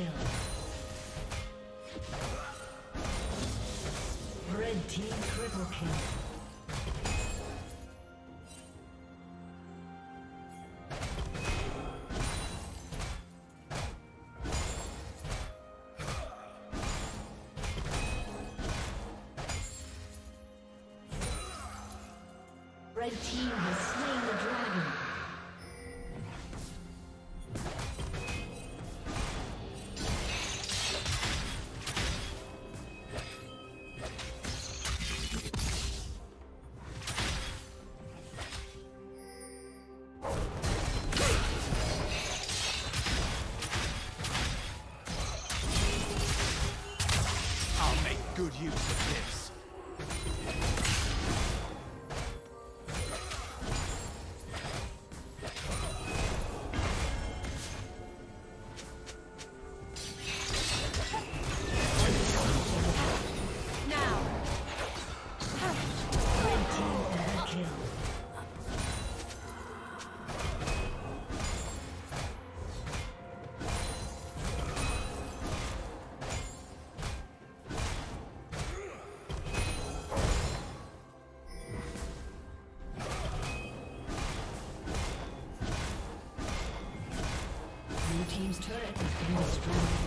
kill. Red team triple kill. Red team has slain the dragon. I'll make good use of this. Team's turret has been destroyed.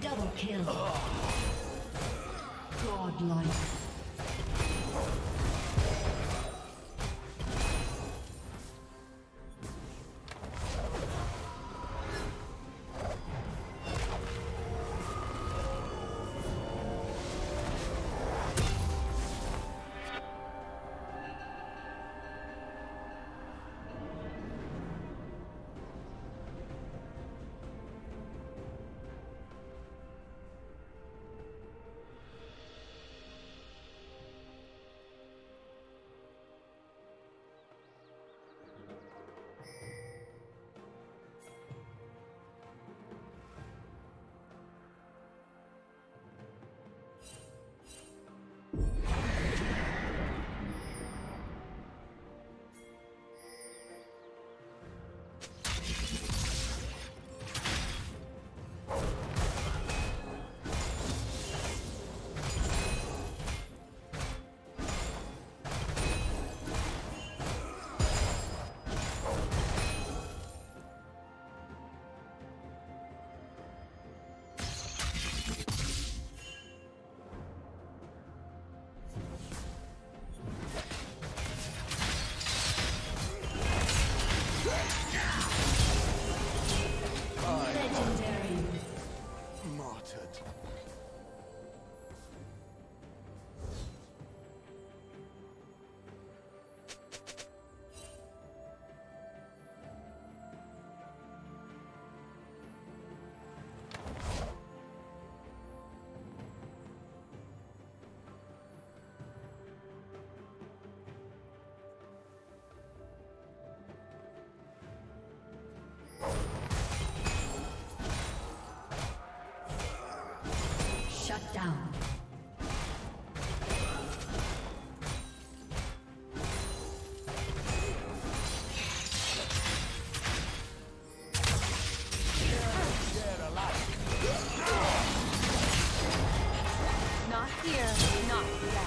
Double kill. Godlike. Shut down. Not here, not that.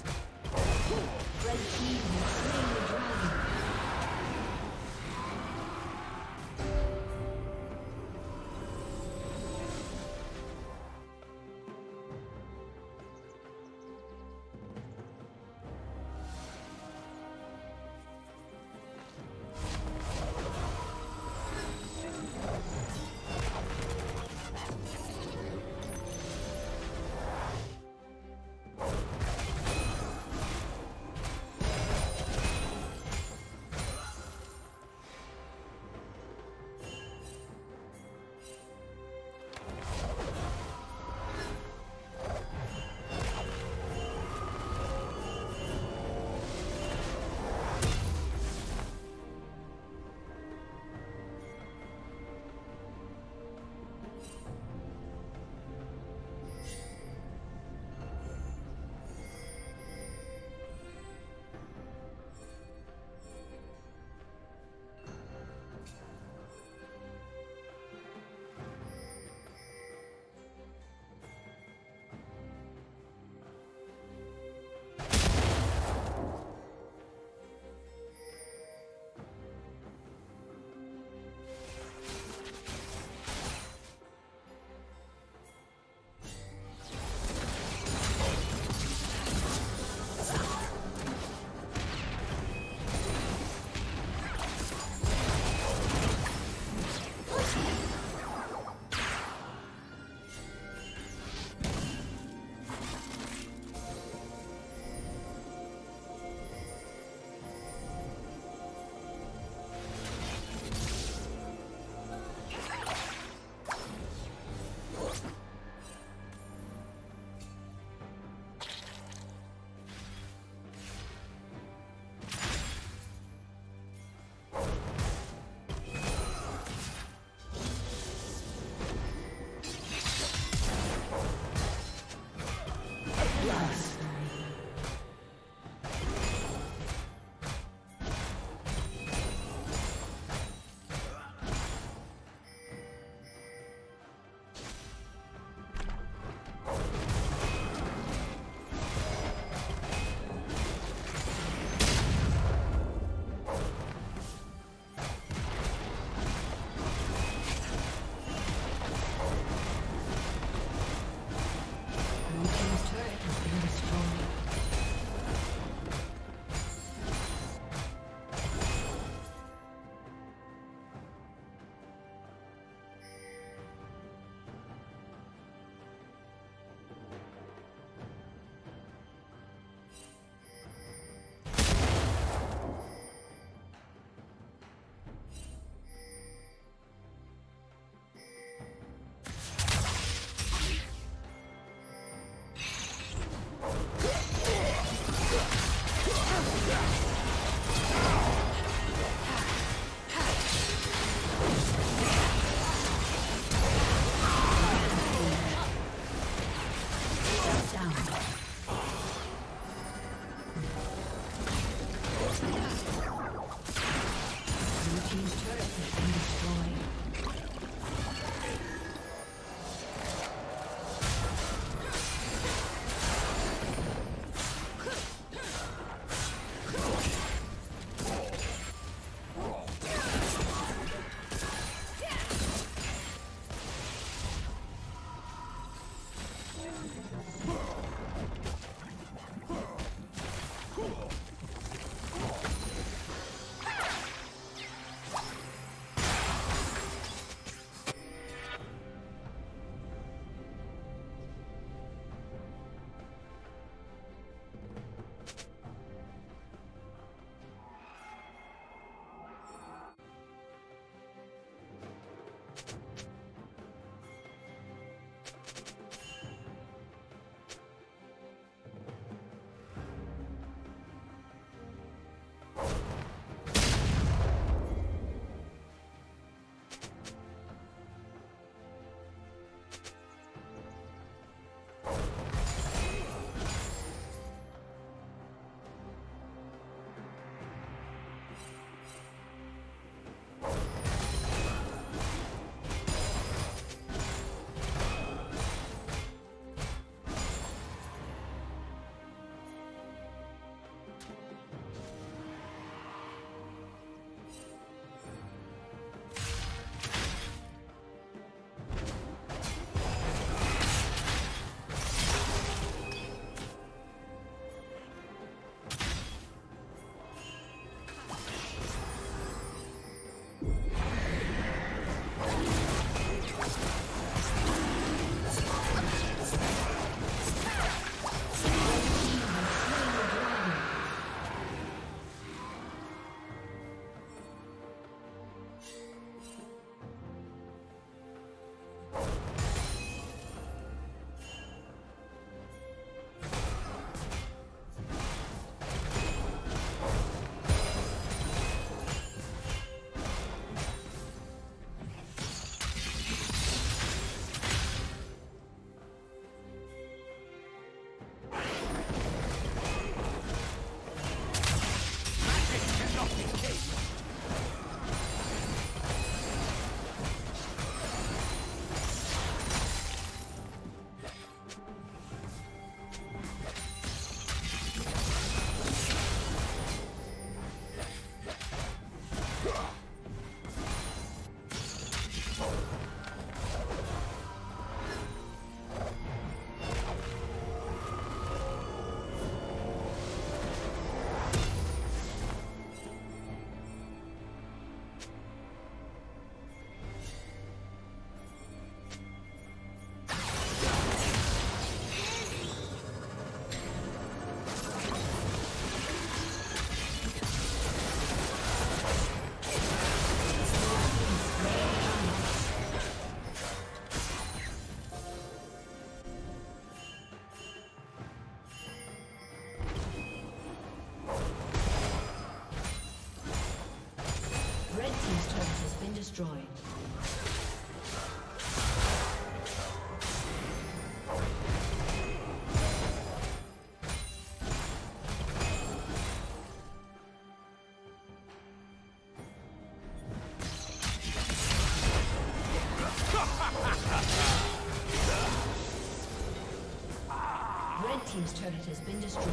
team's turret has been destroyed.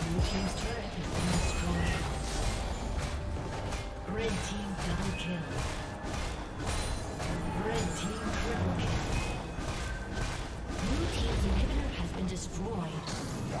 Blue team's turret has been destroyed. Red team double kill. Red team triple kill. Blue team's inhibitor has been destroyed. Blue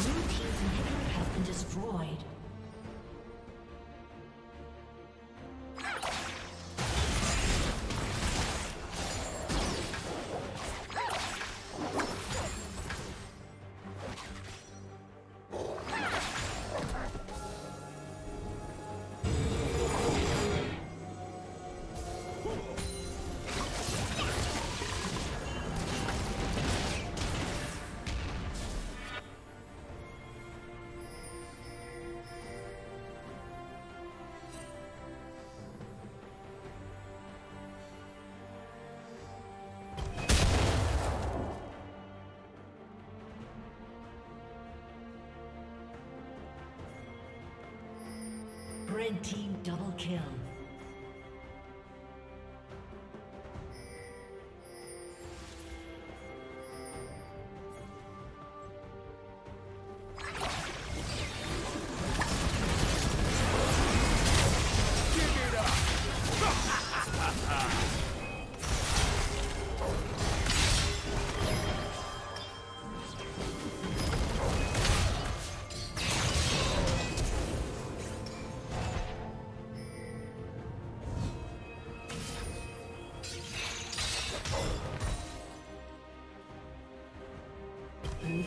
Blue team's inhibitor has been destroyed. Red team double kill.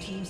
Team's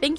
Thank